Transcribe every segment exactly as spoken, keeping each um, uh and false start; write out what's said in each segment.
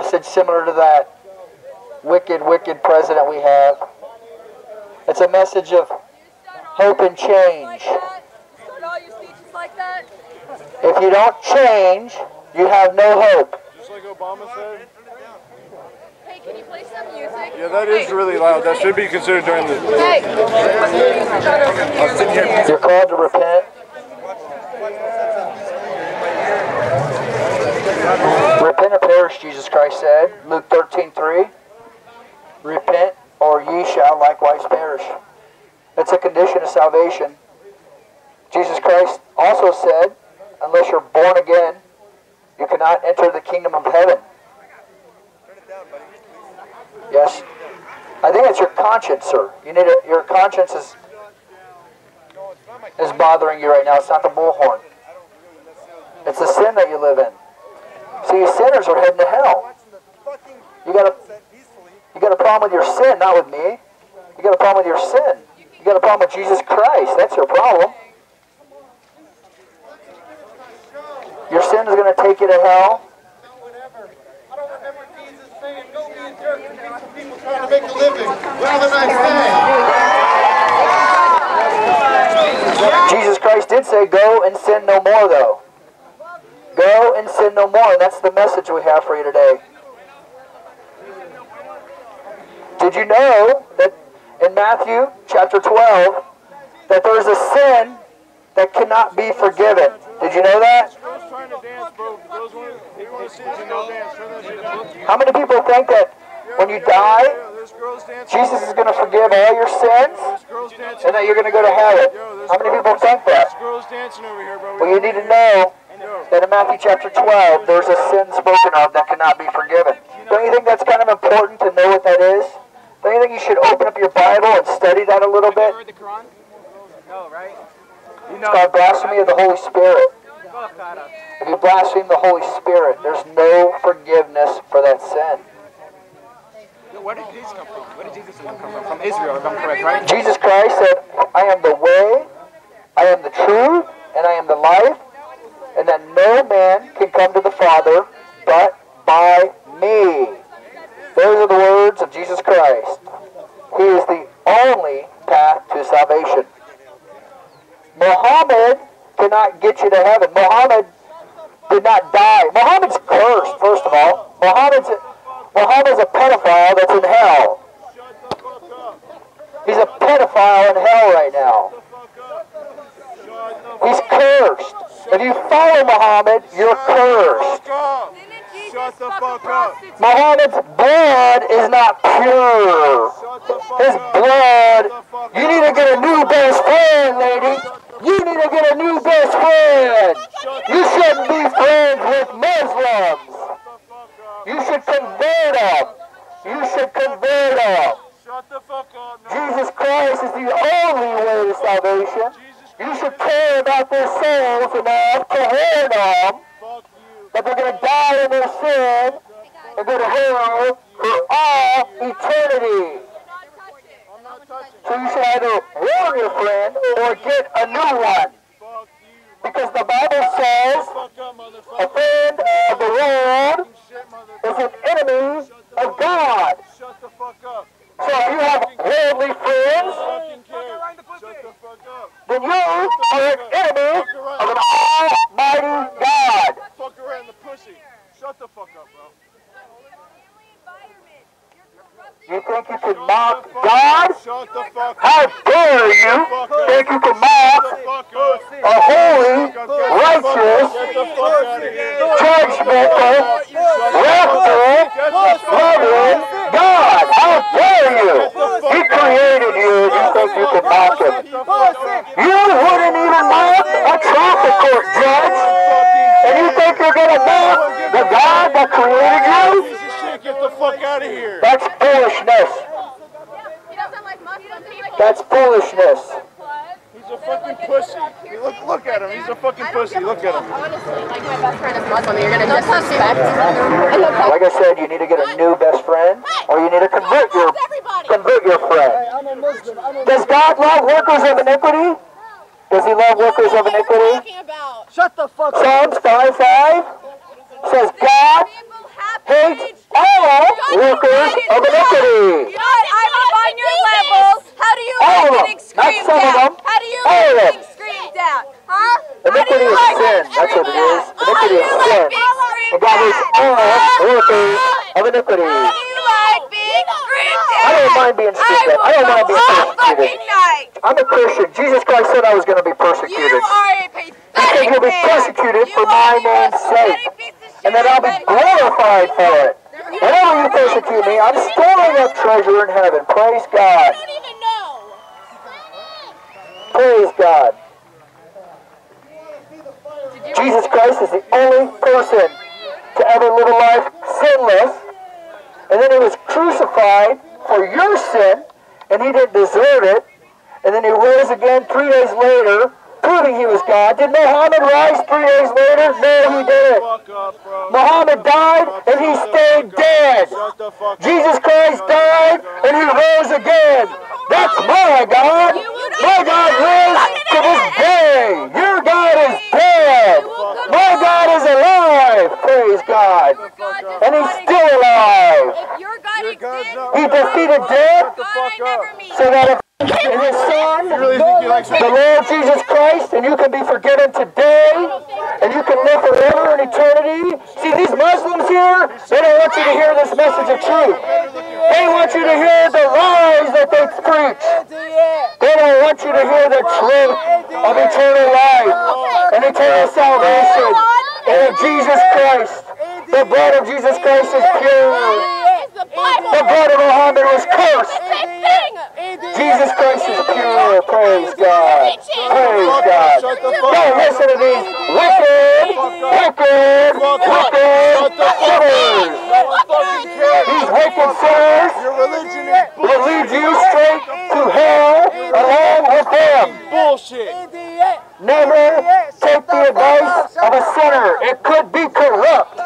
message similar to that wicked, wicked president we have. It's a message of hope and change. If you don't change, you have no hope. Just like Obama said. Hey, can you play some music? Yeah, that is really loud. That should be considered during the... Hey! You're called to repent. Repent or perish, Jesus Christ said. Luke thirteen three. Repent, or ye shall likewise perish. It's a condition of salvation. Jesus Christ also said, unless you're born again, you cannot enter the kingdom of heaven. Yes. I think it's your conscience, sir. You need a, your conscience is is bothering you right now. It's not the bullhorn. It's the sin that you live in. See, you sinners are heading to hell. You got a you got a problem with your sin, not with me. You got a problem with your sin. You got a problem with Jesus Christ. That's your problem. Your sin is going to take you to hell. I don't remember Jesus saying, go be a jerk and make some people trying to make a living rather than I say. Jesus Christ did say, go and sin no more, though. Go and sin no more. And that's the message we have for you today. Did you know that in Matthew chapter twelve, that there is a sin that cannot be forgiven? Did you know that? How many people think that when you die, Jesus is going to forgive all your sins and that you're going to go to heaven? How many people think that? Well, you need to know that in Matthew chapter twelve, there's a sin spoken of that cannot be forgiven. Don't you think that's kind of important to know what that is? Don't you think you should open up your Bible and study that a little bit? No, right? It's called blasphemy of the Holy Spirit. If you blaspheme the Holy Spirit, there's no forgiveness for that sin. Where did Jesus come from? Where did Jesus come from? From Israel, if I'm correct, right? Jesus Christ said, I am the way, I am the truth, and I am the life, and that no man can come to the Father but by me. Those are the words of Jesus Christ. He is the only path to salvation. Muhammad cannot get you to heaven. Muhammad did not die. Muhammad's cursed, first of all. Muhammad's a, Muhammad's a pedophile that's in hell. He's a pedophile in hell right now. He's cursed. If you follow Muhammad, you're cursed. Shut the fuck up. Muhammad's blood is not pure. His blood. You need to get a new best friend, lady. You need to get a new best friend. You shouldn't be friends with Muslims. You should convert them. You should convert them. Jesus Christ is the only way to salvation. You should care about their souls enough to warn them that they're going to die in their sin and go to hell for all eternity. So you should either warn your friend or get a new one. Because the Bible says a friend of the world is an enemy of God. So if you have worldly friends, then you are an enemy of an almighty God. Fuck around the pussy. Shut the fuck up, bro. You think you can mock God? How dare you think you can mock a holy, righteous, judgmental, wrathful, loving God? How dare you? He created you and you think you can mock him. You wouldn't even mock a traffic court judge. And you think you're going to mock the God that created you? Get the fuck out of here. That's foolishness. He doesn't like Muslim people. That's foolishness. He's a fucking pussy. Look, look at him. He's a fucking pussy. Look at him. Honestly, like my best friend is Muslim. You're gonna disrespect. Like I said, you need to get a new best friend, or you need to convert your convert your friend. Does God love workers of iniquity? Does He love workers of iniquity? Shut the fuck up. Psalms five five says God hates all workers of iniquity. God, I'm upon your level. How do you all like getting screamed at? How do you all like getting screamed at? Huh? Iniquity is sin. That's what it is. Iniquity is sin. And God is all workers of iniquity. How do you like being screamed at? I don't mind being screamed at. I don't mind being persecuted. I'm a Christian. Jesus Christ said I was going to be persecuted. You are a pathetic man. He said you'll be persecuted for my name's sake. And that I'll be glorified for it. Whenever you persecute me, I'm storing up treasure in heaven. Praise God. I don't even know. Praise God. Jesus Christ is the only person to ever live a life sinless. And then he was crucified for your sin, and he didn't deserve it. And then he rose again three days later, proving he was God. Did Muhammad rise three days later? No, he didn't. Muhammad died and he stayed dead. Jesus Christ died and he rose again. That's my God. My God lives to this day. Your God is dead. My God is alive. Praise God. And he's still alive. He defeated death so that if in his Son, the Lord Jesus Christ, and you can be forgiven today, and you can live forever in eternity. See, these Muslims here, they don't want you to hear this message of truth. They want you to hear the lies that they preach. They don't want you to hear the truth of eternal life and eternal salvation and of Jesus Christ. The blood of Jesus Christ is pure. The blood of Muhammad was cursed. Jesus Christ is pure. Praise God. Praise God. Don't listen to these wicked, wicked, wicked sinners. These wicked sinners will lead you straight to hell along with them. Bullshit. Never take the advice of a sinner. It could be corrupt.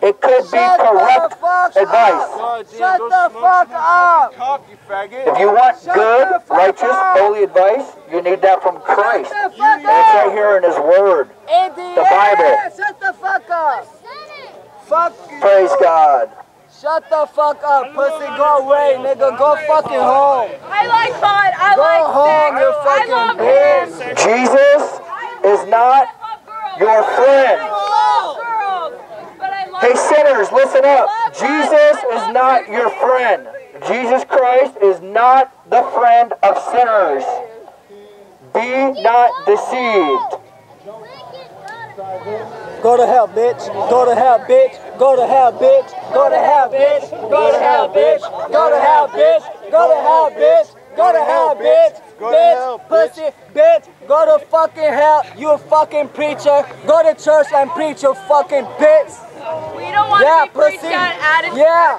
It could be corrupt advice. Shut the fuck up! If you want good, righteous, holy advice, you need that from Christ. And it's right here in His Word, the Bible. Shut the fuck up! Praise God. Shut the fuck up, pussy. Go away, nigga. Go fucking home. I like God. I like sex. I love Him. Jesus is not your friend. Hey sinners, listen up. Jesus is not your friend. Jesus Christ is not the friend of sinners. Be not deceived. Go to hell, bitch. Go to hell, bitch. Go to hell, bitch. Go to hell, bitch. Go to hell, bitch. Go to hell, bitch. Go to hell, bitch. Go to hell, bitch. Bitch, pussy, bitch. Go to fucking hell, you fucking preacher. Go to church and preach, you fucking bitch. We don't want yeah, to be preached at attitude. Yeah,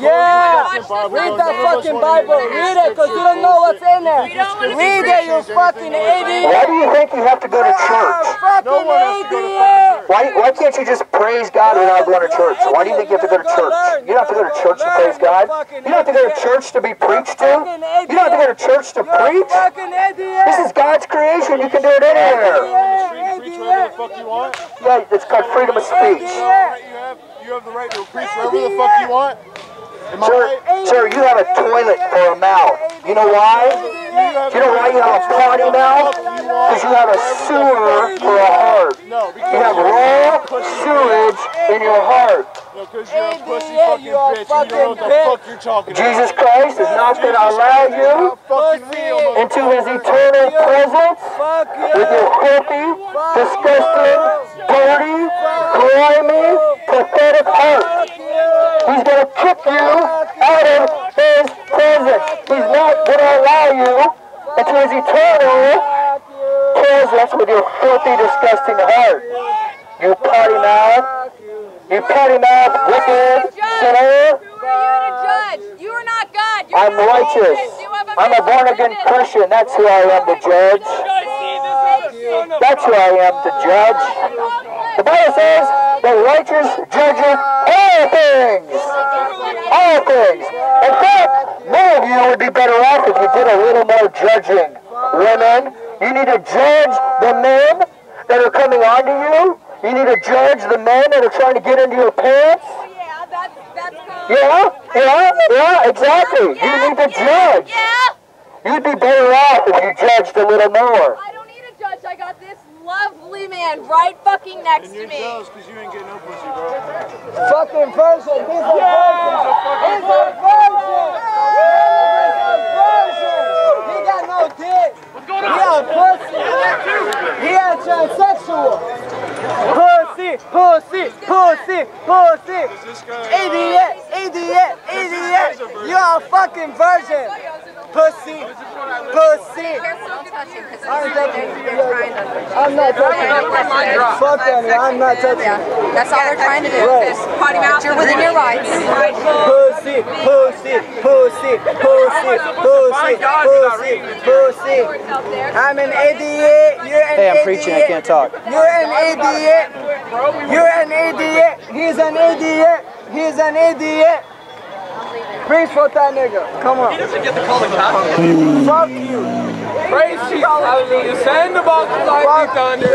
yeah. Read that fucking Bible. Read it, because you don't know what's in there. Read it, you fucking idiot. Why do you think you have to go to church? Fucking idiot. Why, why can't you just praise God without going to church? Why do you think you have to go to church? You don't have to go to church to praise God. You don't have to go to church to be preached to. You don't have to go to church to preach. This is God's creation. You can do it anywhere. Whatever the fuck you want? Yeah, it's called freedom of speech. You have, you have the right to preach wherever the fuck you want. Sir, sir, you have a toilet for a mouth. You know why? You know why you have a potty mouth? Because you have a sewer for a heart. You have raw sewage in your heart. Because you're a pussy fucking bitch and you don't know what the fuck you're talking about. Jesus Christ is not going to allow you into his eternal presence with your filthy, disgusting, dirty, grimy, pathetic heart. He's going to kick you out of his presence. He's not going to allow you into his eternal presence with your filthy, disgusting heart. You potty mouth. You potty mouth, wicked sinner. Who are you to judge? You are not God. You're I'm not righteous. A I'm a born-again Christian. That's who I am to judge. That's who I am to judge. The Bible says, the righteous judgeth all things. All things. In fact, none of you would be better off if you did a little more judging. Women, you need to judge the men that are coming on to you. You You need to judge the men that are trying to get into your pants. Oh, yeah, that's, that's not... Yeah, yeah, yeah, exactly. Yeah, you need to yeah, judge. Yeah. You'd be better off if you judged a little more. I don't need a judge. I got this lovely man right fucking next to me. And you're jealous because you ain't getting no pussy, bro. Fucking person. He's a yeah. person. He's a person. He got no dick. What's going on? He a pussy. He a transsexual. Pussy, pussy, pussy, pussy. Idiot, idiot, idiot. You're a fucking virgin. Pussy, pussy. I'm touching. I'm not touching. Fuck them. I'm not touching. That's all they're trying to do. Potty mouth. You're within your rights. Pussy, pussy, pussy, pussy, pussy, pussy, pussy. I'm an idiot. You're an idiot. Hey, I'm preaching. I can't talk. You're an idiot. You're an idiot. He's an idiot. He's an idiot. Preach for that nigga. Come on. He doesn't get to call the cops. Fuck you. Praise Jesus. Hallelujah. Send the box of life thunder.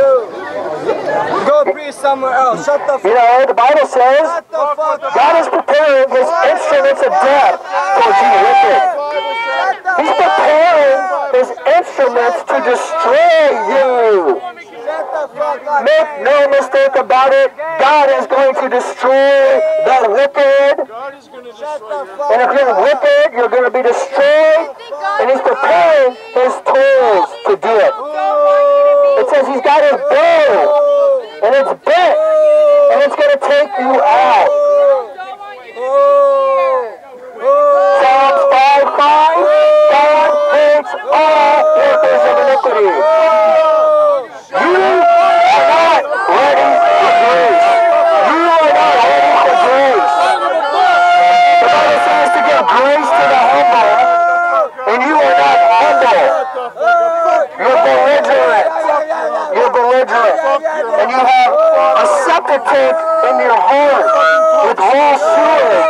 Go preach somewhere else. Shut the fuck up. You know, the Bible says God is preparing his instruments of death for Jesus. He's preparing his instruments to destroy you. Make no mistake about it, God is going to destroy the wicked. God is going to destroy and if you're wicked, you're going to be destroyed. And he's preparing his tools to do it. It says he's got his bow, and it's bent, and it's going to take you out. Psalms five five, God hates all workers of iniquity. And you have a septic tank in your heart with raw sewer.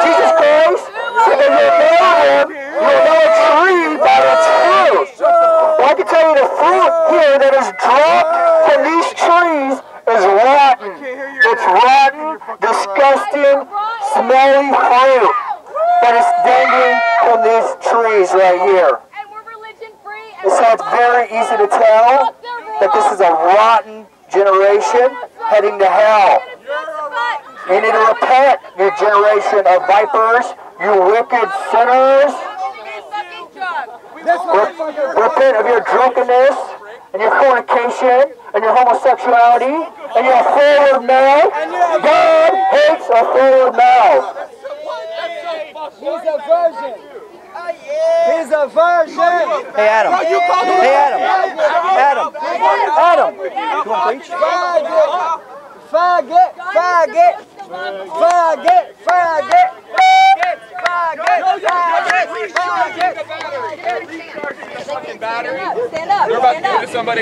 Jesus Christ said that you'll know him, you'll know a tree by its fruit. Well, I can tell you the fruit here that is dropped from these trees is rotten. It's rotten, disgusting, smelly fruit that is dangling from these trees right here. And so it's very easy to tell that this is a rotten generation heading to hell. You need to repent, you generation of vipers, you wicked sinners. Repent of your drunkenness, and your fornication, and your homosexuality, and your forward mouth. God hates a forward mouth. He's a virgin. He's a virgin. Hey, Adam. Hey, Adam. Adam. Adam. You want to preach? Faggot. Faggot. Faggot. Faggot. Faggot. Faggot. Faggot. Faggot. Stand up. Stand up. You're about to do to somebody.